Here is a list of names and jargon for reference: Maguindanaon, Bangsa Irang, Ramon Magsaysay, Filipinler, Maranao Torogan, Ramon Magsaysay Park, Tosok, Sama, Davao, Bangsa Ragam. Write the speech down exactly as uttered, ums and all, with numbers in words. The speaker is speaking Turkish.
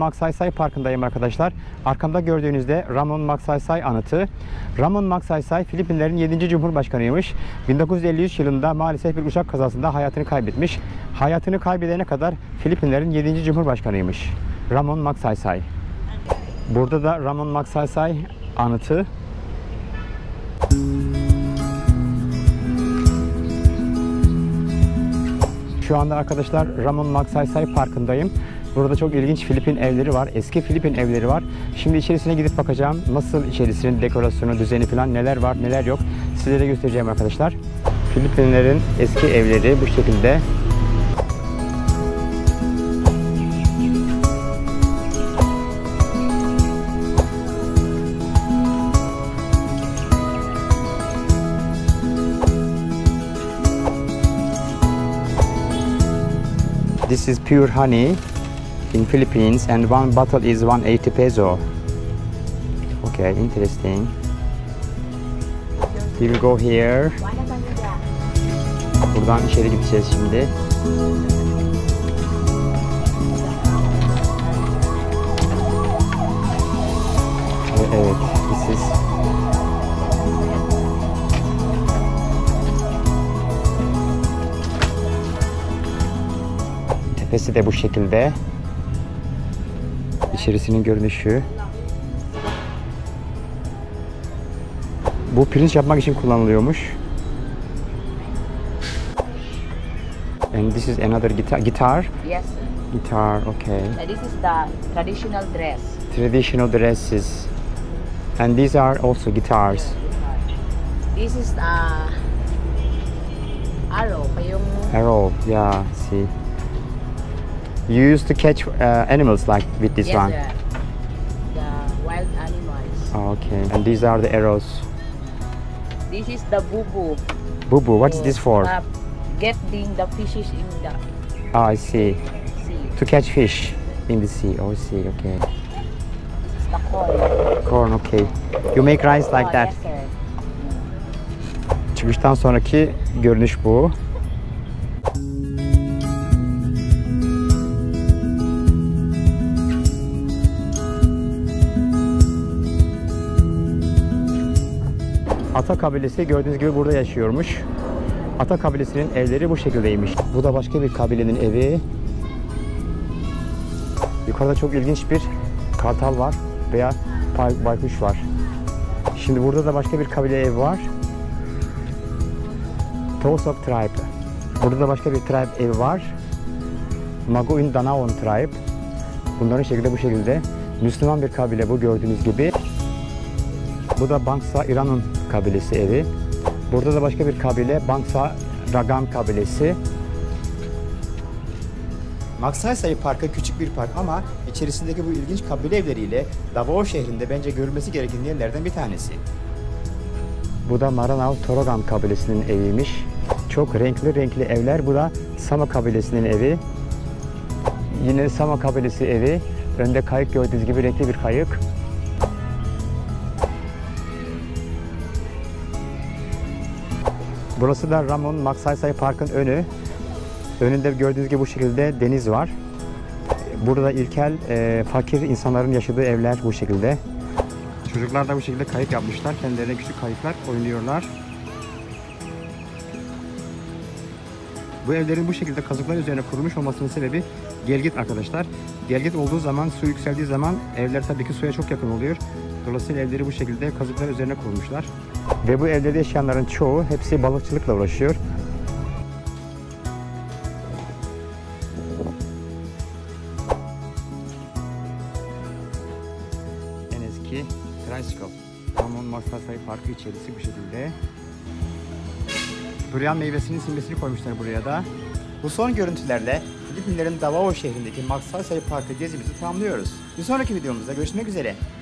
Magsaysay Parkı'ndayım arkadaşlar. Arkamda gördüğünüzde Ramon Magsaysay anıtı. Ramon Magsaysay Filipinlerin yedinci Cumhurbaşkanıymış. bin dokuz yüz elli üç yılında maalesef bir uçak kazasında hayatını kaybetmiş. Hayatını kaybedene kadar Filipinlerin yedinci Cumhurbaşkanıymış Ramon Magsaysay. Burada da Ramon Magsaysay anıtı. Şu anda arkadaşlar Ramon Magsaysay Parkı'ndayım. Burada çok ilginç Filipin evleri var. Eski Filipin evleri var. Şimdi içerisine gidip bakacağım. Nasıl içerisinin dekorasyonu, düzeni falan, neler var, neler yok. Sizlere göstereceğim arkadaşlar. Filipinlerin eski evleri bu şekilde. This is pure honey in Philippines, and one bottle is one hundred eighty peso. Okay, interesting. We will go here. Buradan içeri gideceğiz şimdi. Evet, this is tepesi de bu şekilde. İçerisinin görünüşü. Bu pirinç yapmak için kullanılıyormuş. And this is another guitar. Guitar? Yes. Guitar, okay. And this is the traditional dress. Traditional dresses. And these are also guitars. This is the arrow. Arrow, yeah, see. You used to catch uh, animals like with this yes, one? Yes, the wild animals. Oh, okay, and these are the arrows. This is the bubu. Bubu, what's so, this for? Uh, getting the fishes in the... Oh, I see. Sea. To catch fish in the sea. Oh, I see, okay. This is the corn. Corn, okay. You make rice like oh, that? Yes, çıkıştan sonraki görünüş bu. Ata kabilesi gördüğünüz gibi burada yaşıyormuş. Ata kabilesinin evleri bu şekildeymiş. Bu da başka bir kabilenin evi. Yukarıda çok ilginç bir kartal var veya baykuş var. Şimdi burada da başka bir kabile evi var. Tosok tribe. Burada da başka bir tribe evi var. Maguindanaon tribe. Bunların şekilde bu şekilde. Müslüman bir kabile bu gördüğünüz gibi. Bu da Bangsa İran'ın kabilesi evi. Burada da başka bir kabile, Bangsa Ragam kabilesi. Magsaysay Parkı küçük bir park ama içerisindeki bu ilginç kabile evleriyle Davao şehrinde bence görülmesi gereken yerlerden bir tanesi. Bu da Maranao Torogan kabilesinin eviymiş. Çok renkli renkli evler. Bu da Sama kabilesinin evi. Yine Sama kabilesi evi. Önde kayık gördüğünüz gibi renkli bir kayık. Burası da Ramon Magsaysay Park'ın önü. Önünde gördüğünüz gibi bu şekilde deniz var. Burada ilkel, e, fakir insanların yaşadığı evler bu şekilde. Çocuklar da bu şekilde kayık yapmışlar. Kendilerine küçük kayıklar oynuyorlar. Bu evlerin bu şekilde kazıklar üzerine kurulmuş olmasının sebebi gelgit arkadaşlar. Gelgit olduğu zaman, su yükseldiği zaman evler tabii ki suya çok yakın oluyor. Dolayısıyla evleri bu şekilde kazıklar üzerine kurmuşlar. Ve bu evlerde yaşayanların çoğu hepsi balıkçılıkla uğraşıyor. En eski Tricycle. Ramon Magsaysay Parkı içerisi bu şekilde. Durian meyvesinin simgesini koymuşlar buraya da. Bu son görüntülerle Filipinlerin Davao şehrindeki Magsaysay Parkı gezimizi tamamlıyoruz. Bir sonraki videomuzda görüşmek üzere.